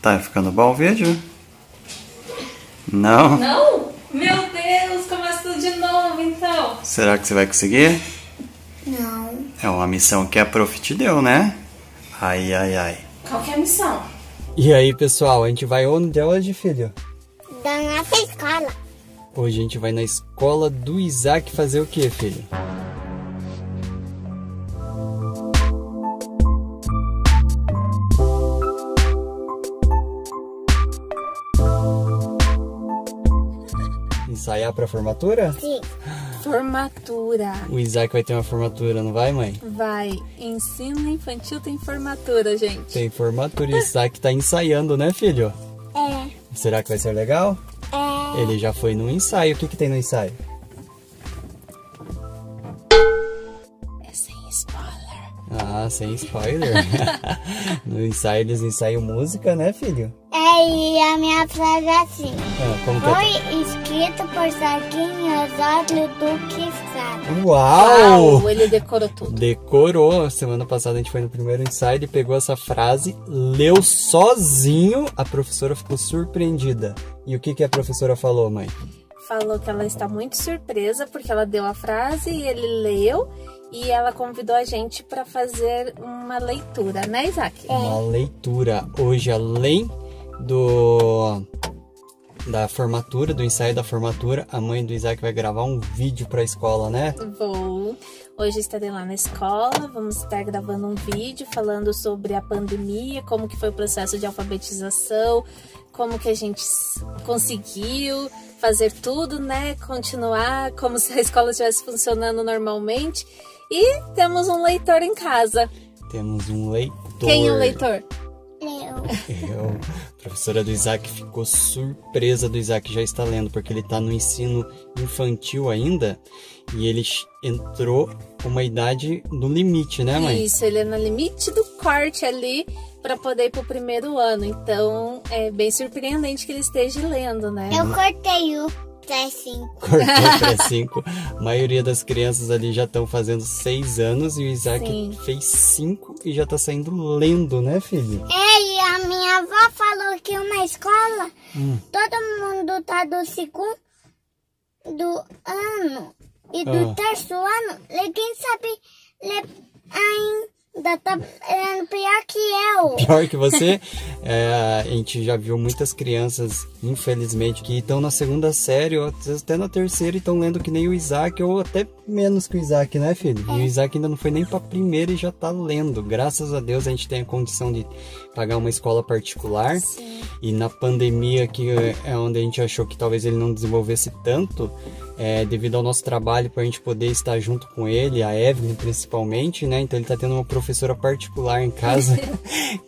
Tá ficando bom o vídeo? Não? Não? Meu Deus, começa tudo de novo então. Será que você vai conseguir? Não. É uma missão que a prof te deu, né? Ai, ai, ai. Qual que é a missão? E aí, pessoal, a gente vai onde é hoje, filho? Da nossa escola. Hoje a gente vai na escola do Isaac fazer o quê, filho? Ensaiar pra formatura? Sim. Formatura. O Isaac vai ter uma formatura, não vai, mãe? Vai. Ensino infantil tem formatura, gente. Tem formatura. E o Isaac tá ensaiando, né, filho? É. Será que vai ser legal? É. Ele já foi no ensaio. O que que tem no ensaio? É sem spoiler. Ah, sem spoiler. No ensaio eles ensaiam música, né, filho? É, e a minha frase é assim. É, como que foi escrito por Zaquim Osório do Quisada. Uau! Ele decorou tudo. Decorou. Semana passada a gente foi no primeiro ensaio, ele pegou essa frase, leu sozinho, a professora ficou surpreendida. E o que que a professora falou, mãe? Falou que ela está muito surpresa porque ela deu a frase e ele leu. E ela convidou a gente para fazer uma leitura, né, Isaac? É. Uma leitura. Hoje, além da formatura, do ensaio da formatura, a mãe do Isaac vai gravar um vídeo para a escola, né? Vou. Hoje estarei lá na escola, vamos estar gravando um vídeo falando sobre a pandemia, como que foi o processo de alfabetização, como que a gente conseguiu fazer tudo, né? Continuar como se a escola estivesse funcionando normalmente. E temos um leitor em casa. Temos um leitor. Quem é o leitor? Eu. A professora do Isaac ficou surpresa do Isaac já está lendo, porque ele está no ensino infantil ainda e ele entrou com uma idade no limite, né, mãe? Isso, ele é no limite do corte ali para poder ir para o primeiro ano. Então é bem surpreendente que ele esteja lendo, né? Eu cortei o 3-5. Cortou 3-5. A maioria das crianças ali já estão fazendo 6 anos e o Isaac Sim. fez 5 e já está saindo lendo, né, filho? É, e a minha avó falou que na escola todo mundo tá do segundo ano e do terceiro ano. Ninguém sabe ler ainda, tá pior que eu. Pior que você? É, a gente já viu muitas crianças, infelizmente, que estão na segunda série, ou até na terceira, e estão lendo que nem o Isaac, ou até menos que o Isaac, né, filho? É. E o Isaac ainda não foi nem pra primeira e já tá lendo. Graças a Deus a gente tem a condição de pagar uma escola particular. Sim. E na pandemia, que é onde a gente achou que talvez ele não desenvolvesse tanto, devido ao nosso trabalho, para a gente poder estar junto com ele, a Evelyn principalmente, né? Então ele tá tendo uma professora particular em casa,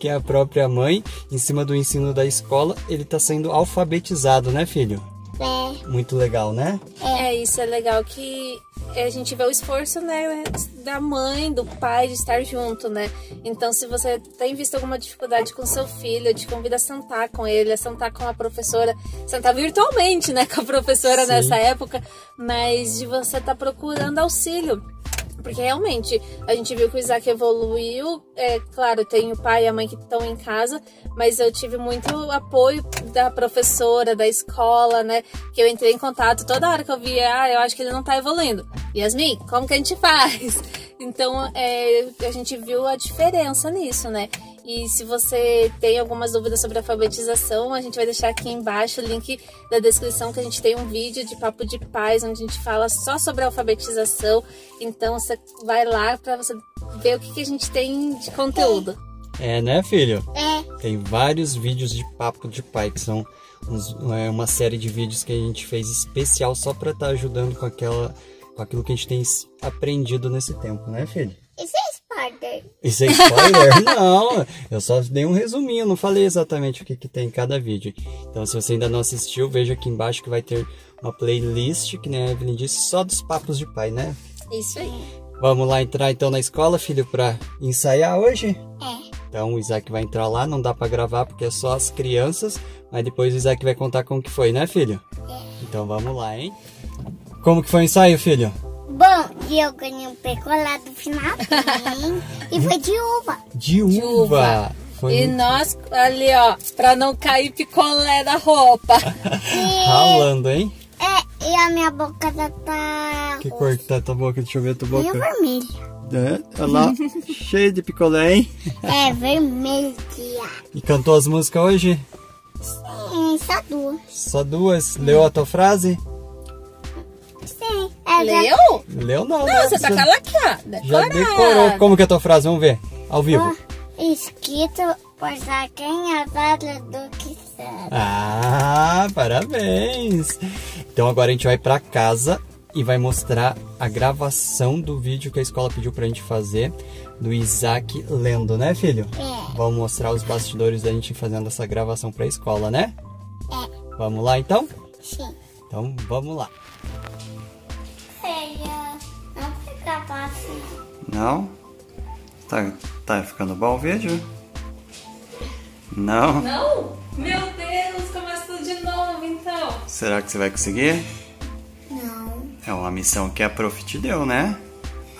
que é a própria mãe, em cima do ensino da escola. Ele tá sendo alfabetizado, né, filho? É. Muito legal, né? É, isso é legal que a gente vê o esforço, né, da mãe, do pai, de estar junto, né? Então, se você tem visto alguma dificuldade com seu filho, eu te convido a sentar com ele, a sentar com a professora, sentar virtualmente, né, com a professora Sim. nessa época, mas de você estar procurando auxílio. Porque realmente, a gente viu que o Isaac evoluiu, claro, tem o pai e a mãe que estão em casa, mas eu tive muito apoio da professora, da escola, né, que eu entrei em contato toda hora que eu via, eu acho que ele não tá evoluindo. Yasmin, como que a gente faz? Então, a gente viu a diferença nisso, né? E se você tem algumas dúvidas sobre alfabetização, a gente vai deixar aqui embaixo o link da descrição, que a gente tem um vídeo de Papo de Pais, onde a gente fala só sobre alfabetização. Então você vai lá para você ver o que a gente tem de conteúdo. É, né, filho? É. Tem vários vídeos de Papo de Pai, que são uma série de vídeos que a gente fez especial só para estar ajudando com aquilo que a gente tem aprendido nesse tempo, né, filho? Isso é spoiler. Isso é spoiler? Não, eu só dei um resuminho, não falei exatamente o que tem em cada vídeo. Então, se você ainda não assistiu, veja aqui embaixo que vai ter uma playlist, que nem a Evelyn disse, só dos papos de pai, né? Isso aí. Vamos lá entrar então na escola, filho, pra ensaiar hoje? É. Então o Isaac vai entrar lá, não dá pra gravar porque é só as crianças, mas depois o Isaac vai contar como que foi, né, filho? É. Então vamos lá, hein? Como que foi o ensaio, filho? Bom, eu ganhei um percolado final também, e foi de uva. De uva? Foi e muito... nós ali, ó, pra não cair picolé da roupa. E... ralando, hein? É, e a minha boca já tá... Que cor que tá tua boca? Deixa eu ver a tua boca. E vermelha. É, olha lá, cheia de picolé, hein? É, vermelha. E cantou as músicas hoje? Sim, só duas. Só duas? Leu a tua frase? Sim. Leu? Leu não. Não, né? Você tá calaqueada. Já decorou. Como que é a tua frase? Vamos ver, ao vivo. Escrito por Zaquim Osório do Quisada. Ah, parabéns. Então agora a gente vai pra casa e vai mostrar a gravação do vídeo que a escola pediu pra gente fazer, do Isaac lendo, né, filho? É. Vamos mostrar os bastidores da gente fazendo essa gravação pra escola, né? É. Vamos lá, então? Sim. Então, vamos lá. Feia, não fica fácil. Não? Tá ficando bom o vídeo? Não? Não? Meu Deus, começa tudo de novo, então. Será que você vai conseguir? É uma missão que a prof te deu, né?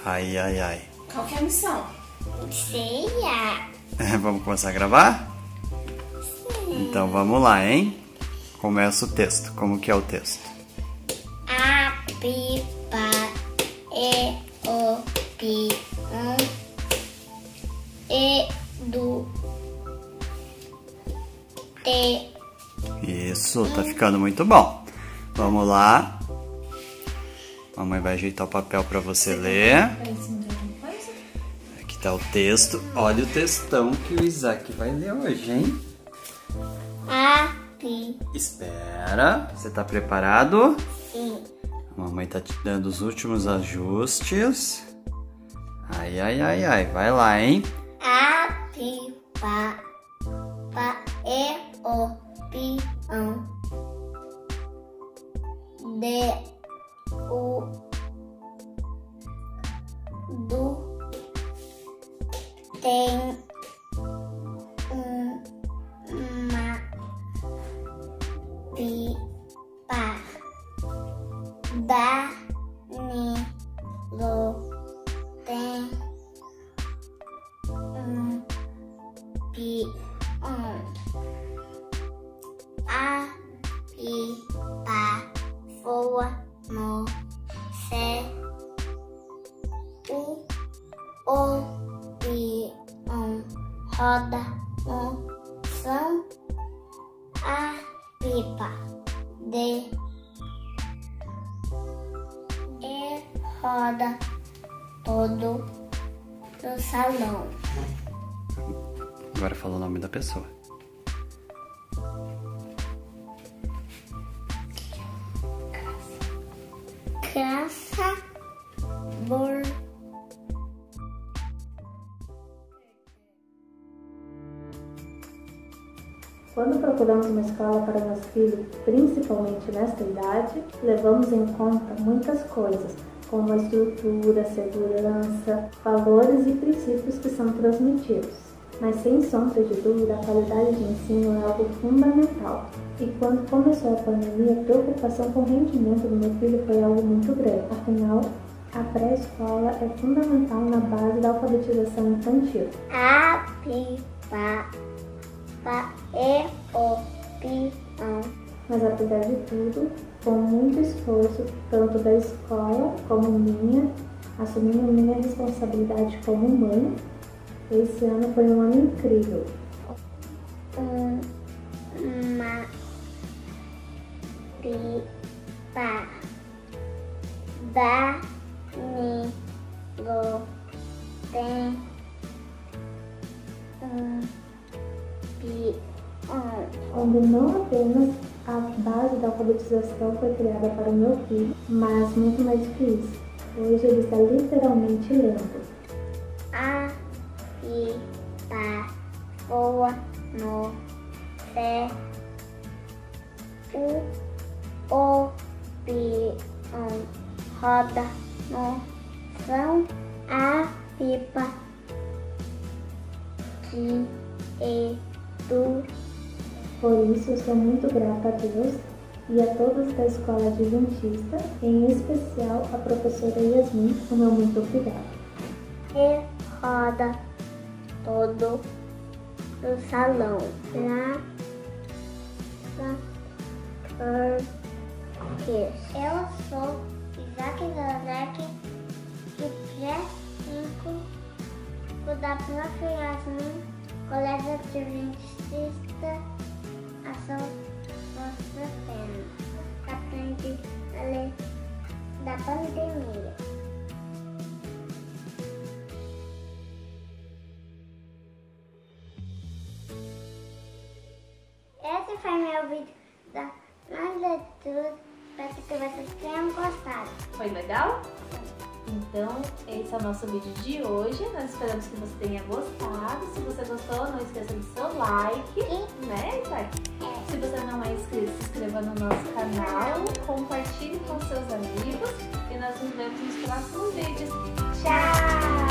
Ai, ai, ai. Qual que é a missão? Sei. Vamos começar a gravar? Sim. Então vamos lá, hein? Começa o texto. Como que é o texto? A pipa e o peão e do te. Isso, tá ficando muito bom. Vamos lá. Mamãe vai ajeitar o papel para você ler. Aqui tá o texto. Olha o textão que o Isaac vai ler hoje, hein? Aqui. Espera. Você tá preparado? Sim. A mamãe tá te dando os últimos ajustes. Ai, ai, ai, ai. Vai lá, hein? Aqui. Pa. Pa. E. O. Pi. De. O do tem uma pipa da Nilo tem a pipa voa no céu, o peão roda no chão, a pipa de e roda todo o salão. Agora fala o nome da pessoa. Graça por... Quando procuramos uma escola para nosso filho, principalmente nesta idade, levamos em conta muitas coisas, como a estrutura, segurança, valores e princípios que são transmitidos. Mas sem sombra de dúvida, a qualidade de ensino é algo fundamental. E quando começou a pandemia, a preocupação com o rendimento do meu filho foi algo muito grande. Afinal, a pré-escola é fundamental na base da alfabetização infantil. A pipa, pa e o pião. Mas apesar de tudo, com muito esforço, tanto da escola como minha, assumindo minha responsabilidade como mãe, esse ano foi um ano incrível. Uma pipa da Nilo tem pião. Onde não apenas a base da alfabetização foi criada para o meu filho, mas muito mais que isso. Hoje ele está literalmente lendo. A pipa voa no é o peão roda no chão, a pipa de e do. Por isso eu sou muito grata a Deus e a todos da escola adventista, em especial a professora Yasmin, o meu muito obrigado. E roda todo no salão Eu sou Isaac Joseque e pré-5 da prof. Yasmin, Colégio de Ministros Ação da Nossa Senhora. Aprendi a lei da pandemia. Esse foi meu vídeo da leitura. Espero que vocês tenham gostado. Foi legal? Então, esse é o nosso vídeo de hoje. Nós esperamos que você tenha gostado. Se você gostou, não esqueça do seu like, né, Isaac? Se você não é inscrito, se inscreva no nosso canal, compartilhe com seus amigos e nós nos vemos nos próximos vídeos. Tchau!